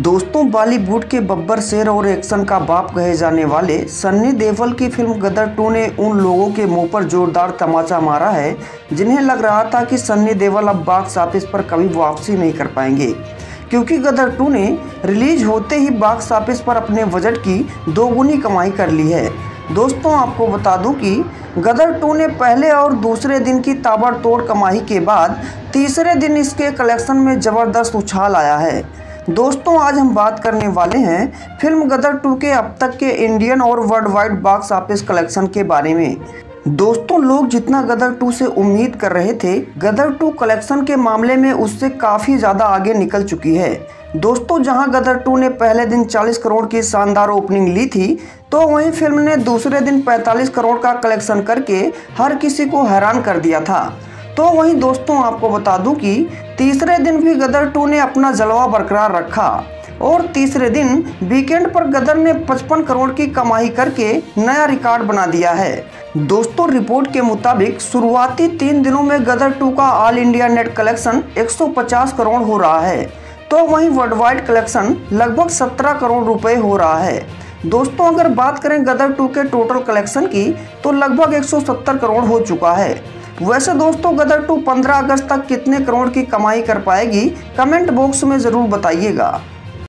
दोस्तों, बॉलीवुड के बब्बर शेर और एक्शन का बाप कहे जाने वाले सन्नी देओल की फिल्म गदर 2 ने उन लोगों के मुंह पर जोरदार तमाचा मारा है जिन्हें लग रहा था कि सन्नी देओल अब बॉक्स ऑफिस पर कभी वापसी नहीं कर पाएंगे, क्योंकि गदर 2 ने रिलीज होते ही बॉक्स ऑफिस पर अपने बजट की दोगुनी कमाई कर ली है। दोस्तों, आपको बता दूं कि गदर 2 ने पहले और दूसरे दिन की ताबड़तोड़ कमाई के बाद तीसरे दिन इसके कलेक्शन में ज़बरदस्त उछाल आया है। दोस्तों, आज हम बात करने वाले हैं फिल्म गदर 2 के अब तक के इंडियन और world wide box office collection के बारे में। दोस्तों, लोग जितना गदर 2 से उम्मीद कर रहे थे, गदर 2 कलेक्शन के मामले में उससे काफ़ी ज़्यादा आगे निकल चुकी है। दोस्तों, जहां गदर 2 ने पहले दिन 40 करोड़ की शानदार ओपनिंग ली थी, तो वहीं फिल्म ने दूसरे दिन 45 करोड़ का कलेक्शन करके हर किसी को हैरान कर दिया था। तो वहीं दोस्तों, आपको बता दूं कि तीसरे दिन भी गदर 2 ने अपना जलवा बरकरार रखा और तीसरे दिन वीकेंड पर गदर ने 55 करोड़ की कमाई करके नया रिकॉर्ड बना दिया है। दोस्तों, रिपोर्ट के मुताबिक शुरुआती 3 दिनों में गदर 2 का all India net collection 150 crore हो रहा है, तो वहीं वर्ल्ड वाइड कलेक्शन लगभग 17 करोड़ रुपए हो रहा है। दोस्तों, अगर बात करें गदर 2 के टोटल कलेक्शन की, तो लगभग 170 करोड़ हो चुका है। वैसे दोस्तों, गदर 2 15 अगस्त तक कितने करोड़ की कमाई कर पाएगी, कमेंट बॉक्स में ज़रूर बताइएगा।